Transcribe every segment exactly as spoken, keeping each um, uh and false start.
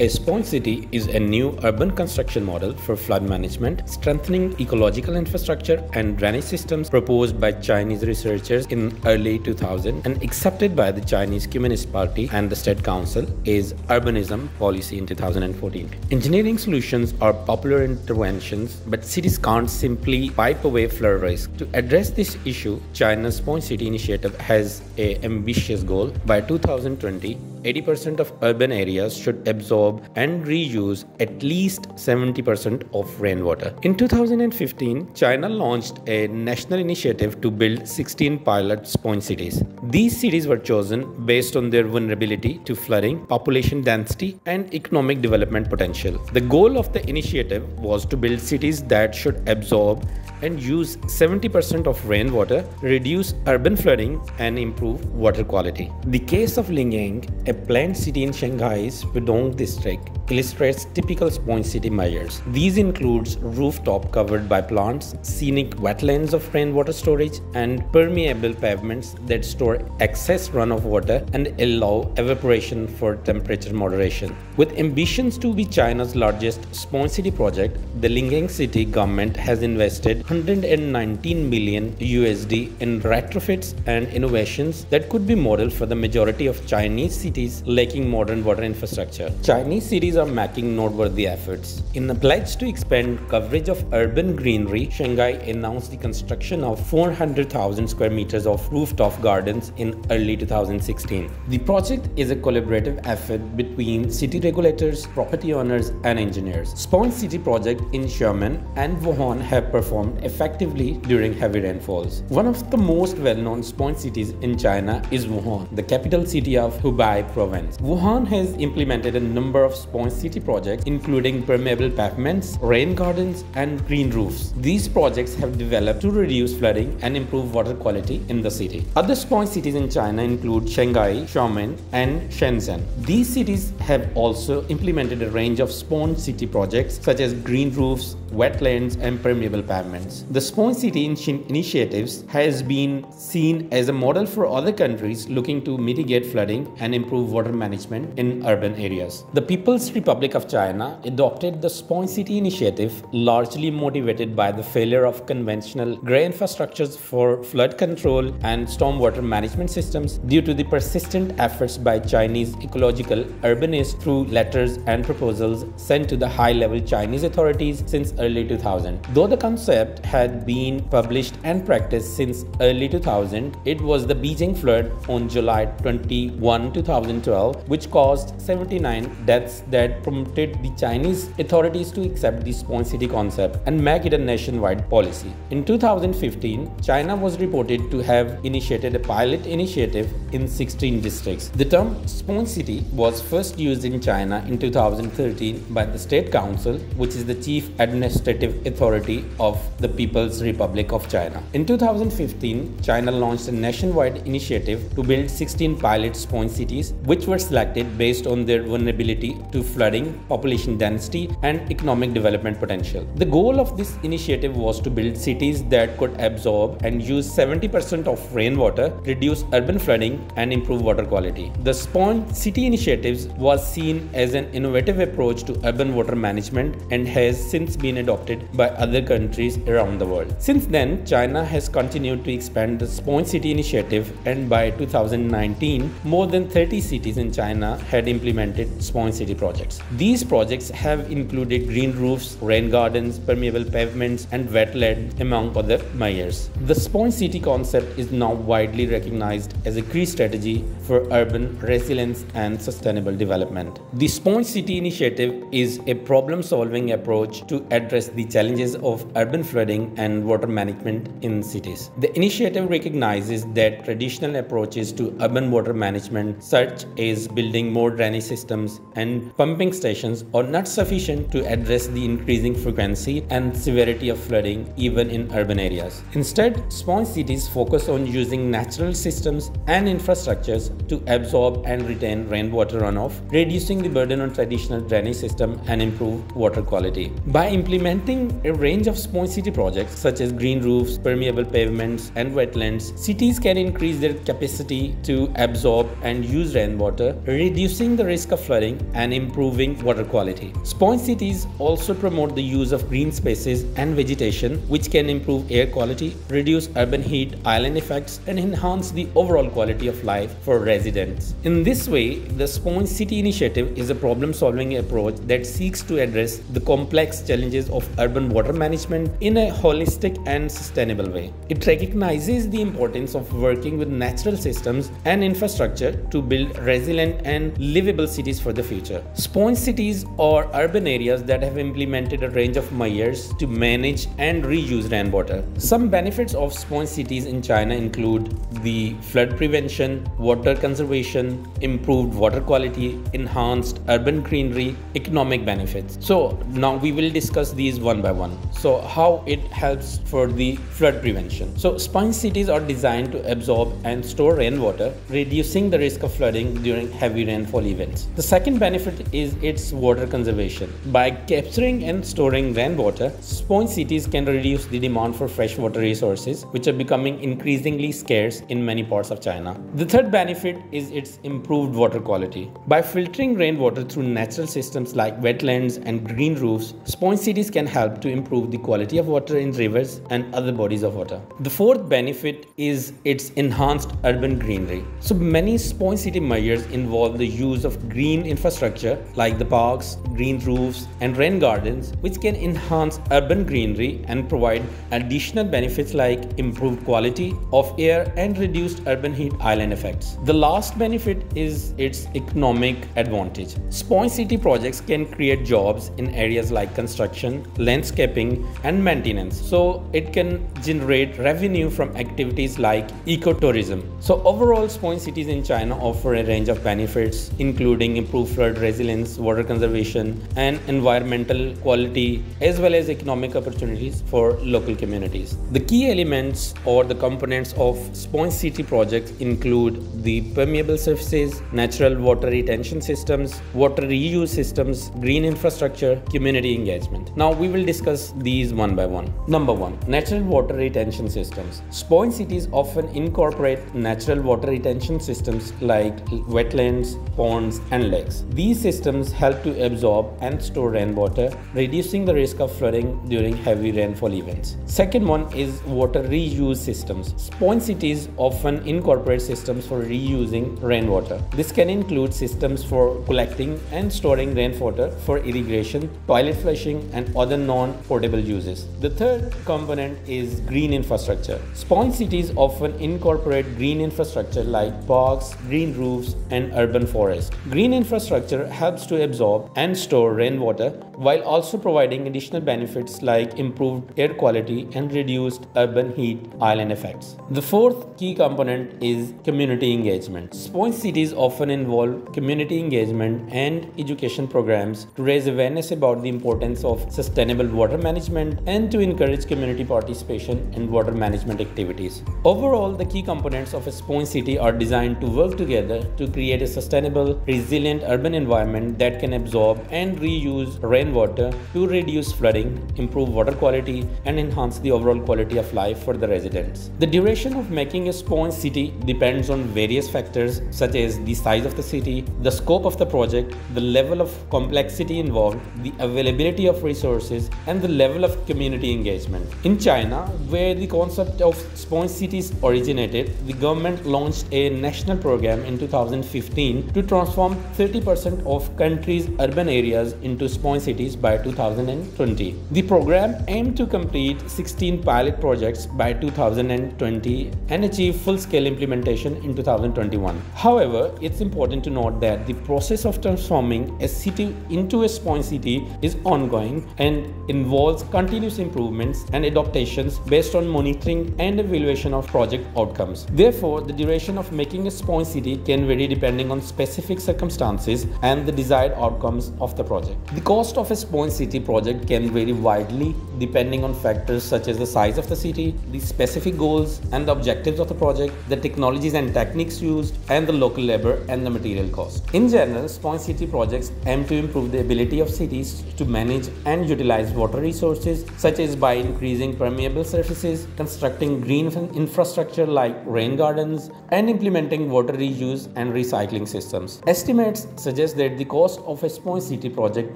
A sponge city is a new urban construction model for flood management, strengthening ecological infrastructure and drainage systems proposed by Chinese researchers in early two thousand and accepted by the Chinese Communist Party and the State Council as urbanism policy in two thousand fourteen. Engineering solutions are popular interventions, but cities can't simply wipe away flood risk. To address this issue, China's Sponge City initiative has an ambitious goal. By two thousand twenty, eighty percent of urban areas should absorb and reuse at least seventy percent of rainwater. In two thousand fifteen, China launched a national initiative to build sixteen pilot sponge cities. These cities were chosen based on their vulnerability to flooding, population density, and economic development potential. The goal of the initiative was to build cities that should absorb and use seventy percent of rainwater, reduce urban flooding, and improve water quality. The case of Lingang, a planned city in Shanghai's Pudong district, illustrates typical sponge city measures. These include rooftop covered by plants, scenic wetlands of rainwater storage, and permeable pavements that store excess runoff water and allow evaporation for temperature moderation. With ambitions to be China's largest sponge city project, the Lingang city government has invested one hundred nineteen million U S D in retrofits and innovations that could be modeled for the majority of Chinese cities lacking modern water infrastructure. Chinese cities are making noteworthy efforts. In a pledge to expand coverage of urban greenery, Shanghai announced the construction of four hundred thousand square meters of rooftop gardens in early two thousand sixteen. The project is a collaborative effort between city regulators, property owners, and engineers. Sponge City project in Xiamen and Wuhan have performed effectively during heavy rainfalls. One of the most well-known sponge cities in China is Wuhan, the capital city of Hubei Province. Wuhan has implemented a number of sponge city projects, including permeable pavements, rain gardens, and green roofs. These projects have developed to reduce flooding and improve water quality in the city. Other sponge cities in China include Shanghai, Xiamen, and Shenzhen. These cities have also implemented a range of sponge city projects such as green roofs, wetlands, and permeable pavements. The Sponge City initiatives has been seen as a model for other countries looking to mitigate flooding and improve water management in urban areas. The People's Republic of China adopted the Sponge City initiative largely motivated by the failure of conventional grey infrastructures for flood control and stormwater management systems due to the persistent efforts by Chinese ecological urbanists through letters and proposals sent to the high-level Chinese authorities since early two thousand. Though the concept had been published and practiced since early two thousand, it was the Beijing flood on July twenty-first, two thousand twelve, which caused seventy-nine deaths that prompted the Chinese authorities to accept the Sponge City concept and make it a nationwide policy. In two thousand fifteen, China was reported to have initiated a pilot initiative in sixteen districts. The term Sponge City was first used in China in two thousand thirteen by the State Council, which is the chief administrative Administrative authority of the People's Republic of China. In two thousand fifteen, China launched a nationwide initiative to build sixteen pilot sponge cities, which were selected based on their vulnerability to flooding, population density, and economic development potential. The goal of this initiative was to build cities that could absorb and use seventy percent of rainwater, reduce urban flooding, and improve water quality. The Sponge City initiatives was seen as an innovative approach to urban water management and has since been adopted by other countries around the world. Since then, China has continued to expand the Sponge City initiative, and by two thousand nineteen, more than thirty cities in China had implemented Sponge City projects. These projects have included green roofs, rain gardens, permeable pavements, and wetland, among other measures. The Sponge City concept is now widely recognized as a key strategy for urban resilience and sustainable development. The Sponge City initiative is a problem-solving approach to address the challenges of urban flooding and water management in cities. The initiative recognizes that traditional approaches to urban water management, such as building more drainage systems and pumping stations, are not sufficient to address the increasing frequency and severity of flooding even in urban areas. Instead, sponge cities focus on using natural systems and infrastructures to absorb and retain rainwater runoff, reducing the burden on traditional drainage systems and improve water quality. By implementing Implementing a range of Sponge City projects such as green roofs, permeable pavements and wetlands, cities can increase their capacity to absorb and use rainwater, reducing the risk of flooding and improving water quality. Sponge cities also promote the use of green spaces and vegetation, which can improve air quality, reduce urban heat island effects and enhance the overall quality of life for residents. In this way, the Sponge City initiative is a problem-solving approach that seeks to address the complex challenges of urban water management in a holistic and sustainable way. It recognizes the importance of working with natural systems and infrastructure to build resilient and livable cities for the future. Sponge cities are urban areas that have implemented a range of measures to manage and reuse rainwater. Some benefits of sponge cities in China include the flood prevention, water conservation, improved water quality, enhanced urban greenery, economic benefits. So now we will discuss these one by one. So how it helps for the flood prevention. So sponge cities are designed to absorb and store rainwater, reducing the risk of flooding during heavy rainfall events. The second benefit is its water conservation. By capturing and storing rainwater, sponge cities can reduce the demand for freshwater resources, which are becoming increasingly scarce in many parts of China. The third benefit is its improved water quality. By filtering rainwater through natural systems like wetlands and green roofs, sponge cities can help to improve the quality of water in rivers and other bodies of water. The fourth benefit is its enhanced urban greenery. So many sponge city measures involve the use of green infrastructure like the parks, green roofs and rain gardens, which can enhance urban greenery and provide additional benefits like improved quality of air and reduced urban heat island effects. The last benefit is its economic advantage. Sponge city projects can create jobs in areas like construction, landscaping and maintenance, so it can generate revenue from activities like ecotourism. So overall, sponge cities in China offer a range of benefits including improved flood resilience, water conservation and environmental quality, as well as economic opportunities for local communities. The key elements or the components of sponge city projects include the permeable surfaces, natural water retention systems, water reuse systems, green infrastructure, community engagement. Now we will discuss these one by one. Number one, natural water retention systems. Sponge cities often incorporate natural water retention systems like wetlands, ponds and lakes. These systems help to absorb and store rainwater, reducing the risk of flooding during heavy rainfall events. Second one is water reuse systems. Sponge cities often incorporate systems for reusing rainwater. This can include systems for collecting and storing rainwater for irrigation, toilet flushing and other non-potable uses. The third component is green infrastructure. Sponge cities often incorporate green infrastructure like parks, green roofs and urban forests. Green infrastructure helps to absorb and store rainwater while also providing additional benefits like improved air quality and reduced urban heat island effects. The fourth key component is community engagement. Sponge cities often involve community engagement and education programs to raise awareness about the importance of sustainable water management and to encourage community participation in water management activities. Overall, the key components of a sponge city are designed to work together to create a sustainable, resilient urban environment that can absorb and reuse rainwater to reduce flooding, improve water quality, and enhance the overall quality of life for the residents. The duration of making a sponge city depends on various factors such as the size of the city, the scope of the project, the level of complexity involved, the availability of resources, and the level of community engagement. In China, where the concept of sponge cities originated, the government launched a national program in two thousand fifteen to transform thirty percent of country's urban areas into sponge cities by two thousand twenty. The program aimed to complete sixteen pilot projects by two thousand twenty and achieve full-scale implementation in two thousand twenty-one. However, it's important to note that the process of transforming a city into a sponge city is ongoing and involves continuous improvements and adaptations based on monitoring and evaluation of project outcomes. Therefore, the duration of making a sponge city can vary depending on specific circumstances and the desired outcomes of the project. The cost of of a Sponge City project can vary widely depending on factors such as the size of the city, the specific goals and the objectives of the project, the technologies and techniques used, and the local labor and the material cost. In general, Sponge City projects aim to improve the ability of cities to manage and utilize water resources, such as by increasing permeable surfaces, constructing green infrastructure like rain gardens, and implementing water reuse and recycling systems. Estimates suggest that the cost of a Sponge City project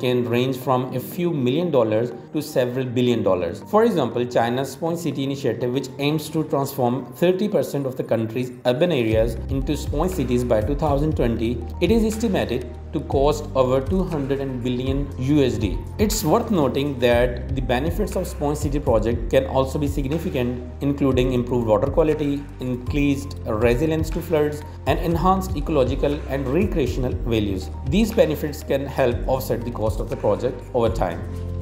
can range from a few million dollars to several billion dollars. For example, China's Sponge City initiative, which aims to transform thirty percent of the country's urban areas into sponge cities by two thousand twenty, it is estimated to cost over two hundred billion U S D. It's worth noting that the benefits of Sponge City project can also be significant, including improved water quality, increased resilience to floods, and enhanced ecological and recreational values. These benefits can help offset the cost of the project over time.